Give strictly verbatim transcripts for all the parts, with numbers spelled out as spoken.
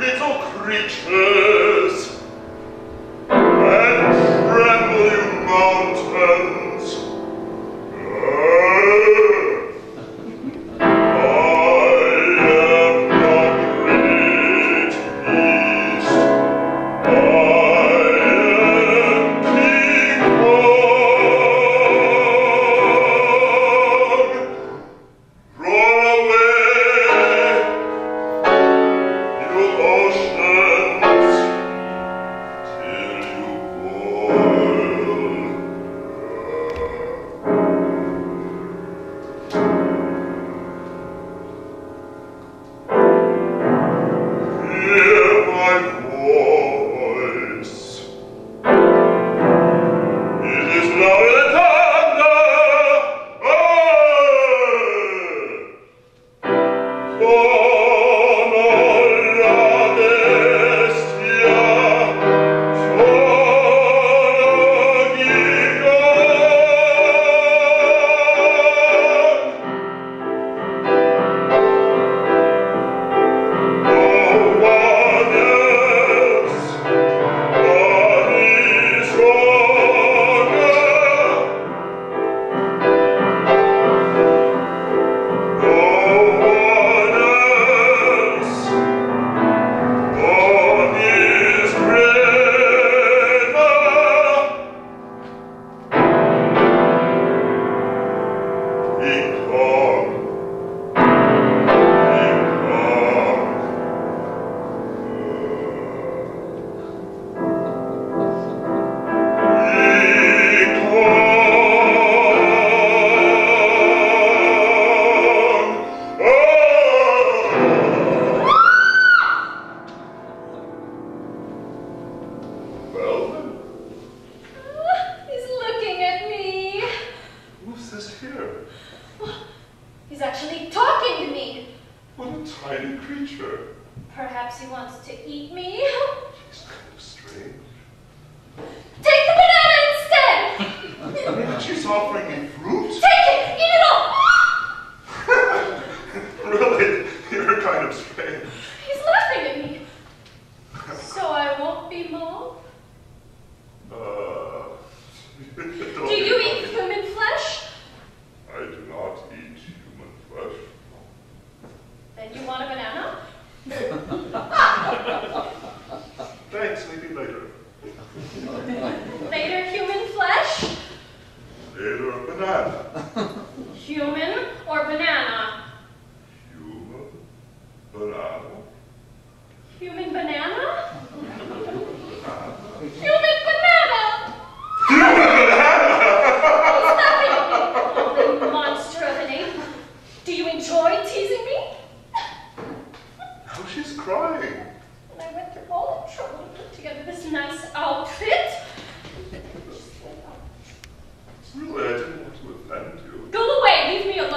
little creatures, and tremble, you mountains. I am not great beast, I am king born. Draw away, perhaps he wants to eat me. She's kind of strange. Take the banana instead! I mean, she's offering me fruit. Take it! Eat it all! Really, you're kind of strange. He's laughing at me. So I won't be mauled? Uh, do you eat human flesh? I do not eat human flesh. Then you want a banana? Thanks, maybe later. Later, human flesh? Later, banana. Human or banana? Human banana. Human banana? Human banana! Human banana! Stop it, you monster of an ape. Do you enjoy teasing me? Oh, she's crying. And I went through all the trouble to put together this nice outfit. Really, I didn't want to offend you. Go away, leave me alone. Uh,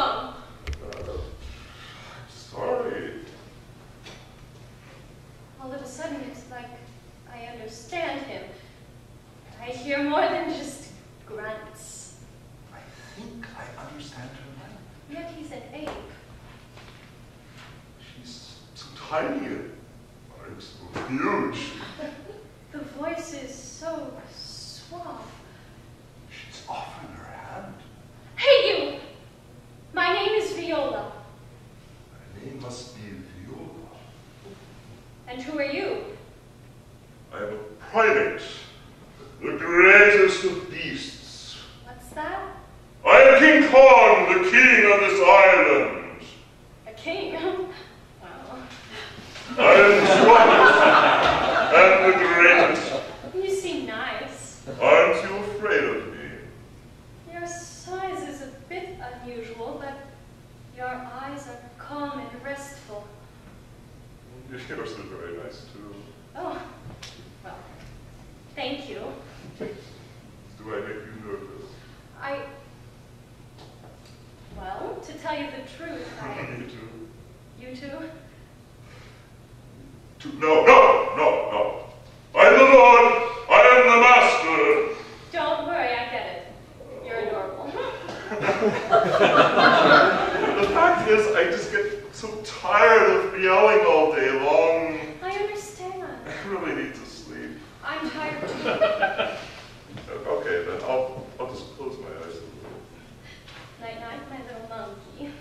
I'm sorry. All of a sudden, it's like I understand him. I hear more than just grunts. I think I understand her language. Yet he's an ape. Tiny and so huge. The voice is so suave. She's offering her hand. Hey, you! My name is Viola. My name must be Viola. And who are you? I am a primate, the greatest of beasts. What's that? I am King Kong, the king of this island. A king? I am the strongest and the greatest. You seem nice. Aren't you afraid of me? Your size is a bit unusual, but your eyes are calm and restful. Yours are very nice, too. Oh, well, thank you. Do I make you nervous? I... Well, to tell you the truth, I... You too. You too? No, no, no, no. I'm the Lord. I am the master. Don't worry, I get it. You're adorable. The fact is, I just get so tired of yelling all day long. I understand. probably need to sleep. I'm tired too. Okay, then I'll, I'll just close my eyes a little. Night-night, my little monkey.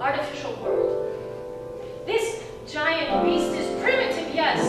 Artificial world. This giant beast is primitive, yes,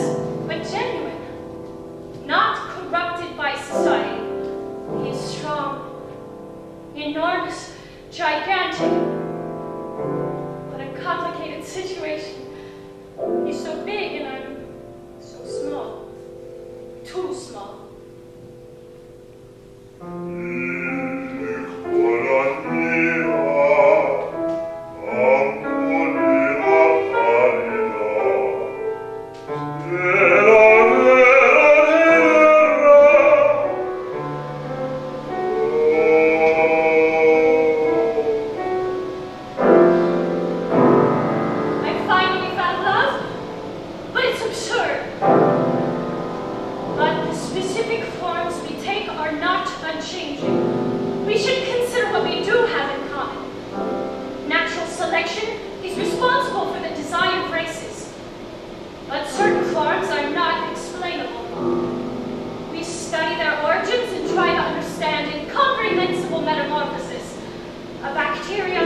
bacteria,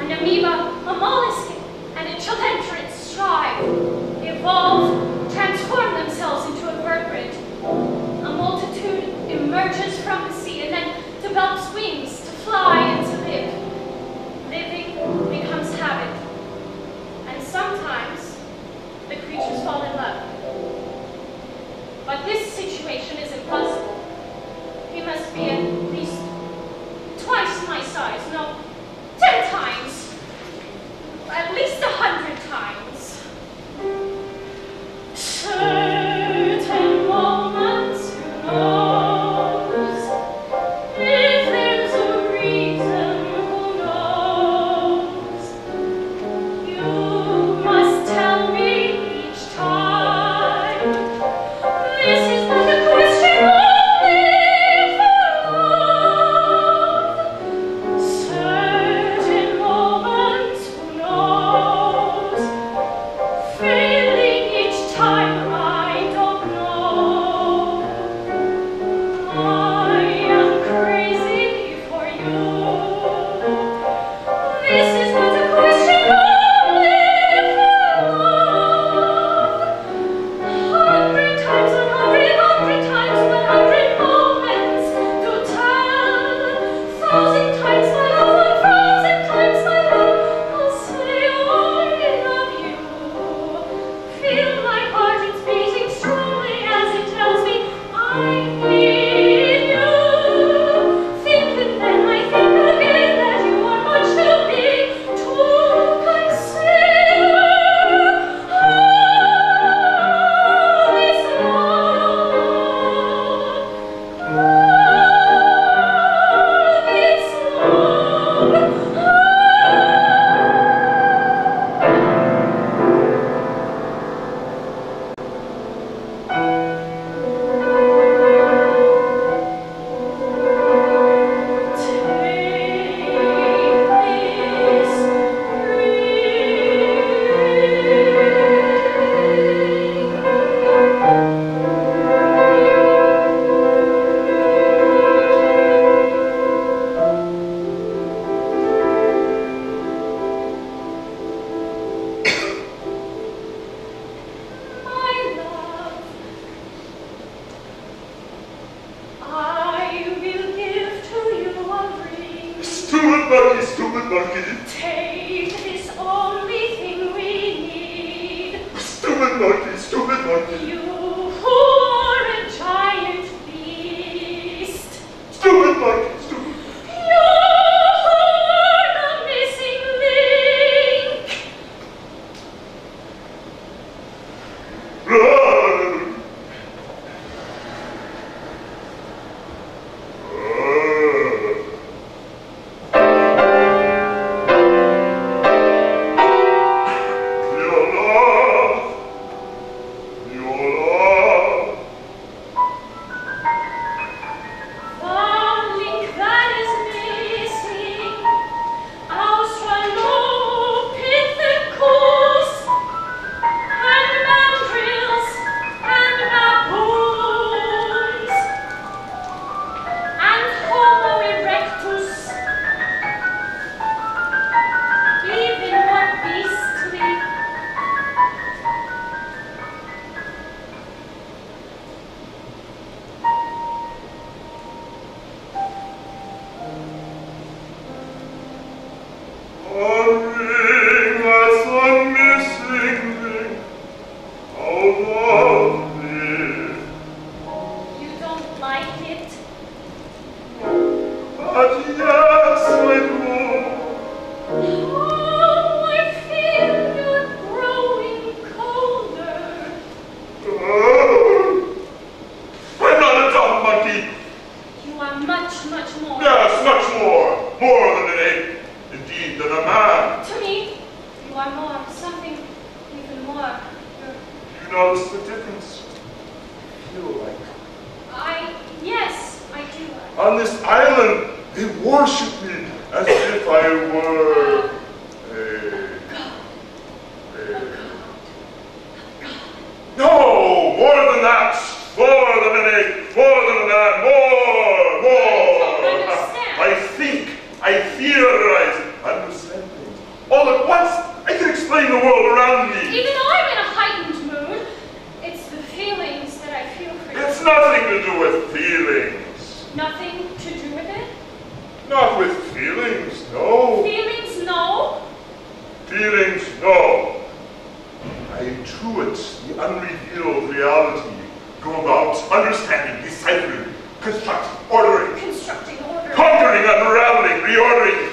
an amoeba, a mollusk, and a chilentrid strive, evolve, transform themselves into a vertebrate. A multitude emerges from the sea and then develops wings to fly and to live. Living becomes habit. And sometimes the creatures fall in love. But this situation is impossible. He must be at least twice my size, no, ten times, at least a hundred times. Certain moments, you know. I fear rising. do with feelings. Nothing to do with it? Not with feelings, no. Feelings, no? Feelings, no. I intuit the unrevealed reality. Go about understanding, deciphering, constructing, ordering. Constructing, ordering. Conquering, unraveling, reordering.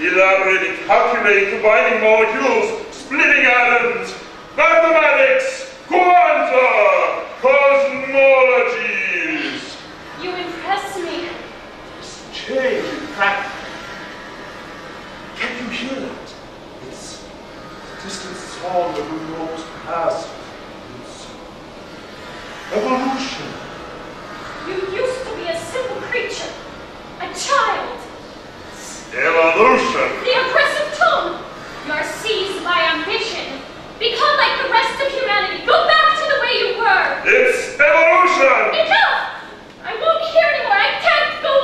Elaborating, calculating, combining molecules, splitting atoms, mathematics, quanta, cosmologies. You impress me. It's change in practice. Can't you hear that? It's the distant song of the world's past. It's evolution. You used to be a simple creature, a child. Evolution! The oppressive tone! You're seized by ambition! Become like the rest of humanity! Go back to the way you were! It's evolution! Enough! I won't hear anymore! I can't go on!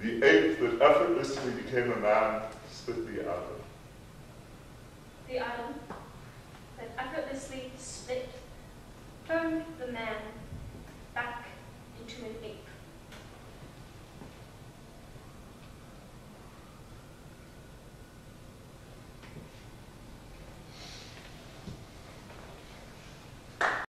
The atom that effortlessly split the man